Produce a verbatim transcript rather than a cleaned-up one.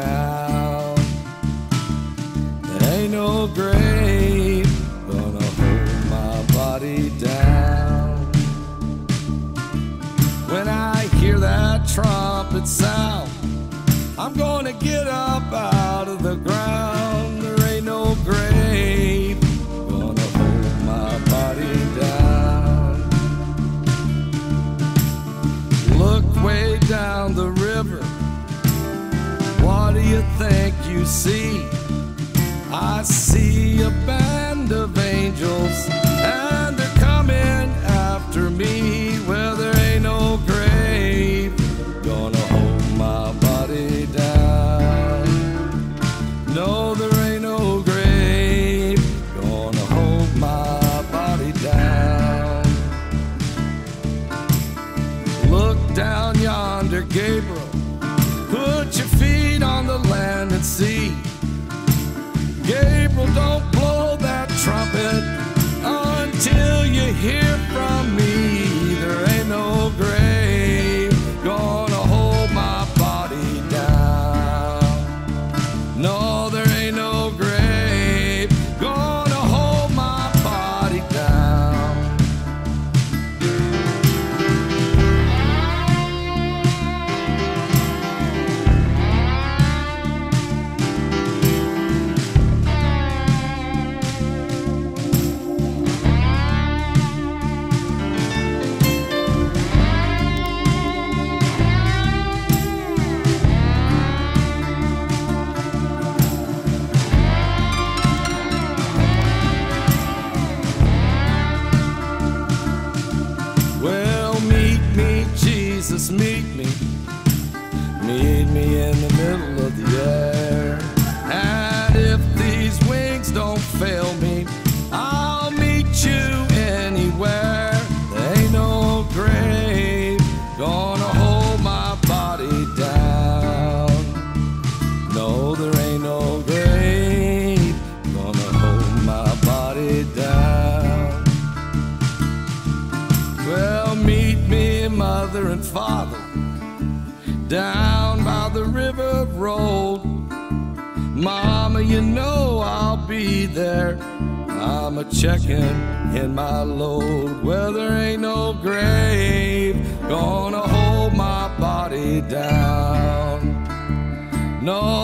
now. There ain't no grave gonna hold my body down. When I hear that trumpet sound, I'm gonna get up out of the ground. There ain't no grave gonna hold my body down. Look way down the river, what do you think you see? I see a band of angels, and they're coming after me. Well, there ain't no grave gonna hold my body down. No, there ain't no grave gonna hold my body down. Look down yonder, Gabriel, put your feet on the land and see. Gabriel, don't blow that trumpet until you hear from me. There ain't no grave gonna hold my body down. No, there ain't no grave gonna hold my body down. Meet me, meet me in the middle of the air, and if these wings don't fail me, I'll meet you anywhere. There ain't no grave gonna hold my body down. No, there ain't no grave gonna hold my body down. Well, meet me, mother and father, down by the river road. Mama, you know I'll be there. I'm a checking in my load. Well, there ain't no grave gonna hold my body down. No.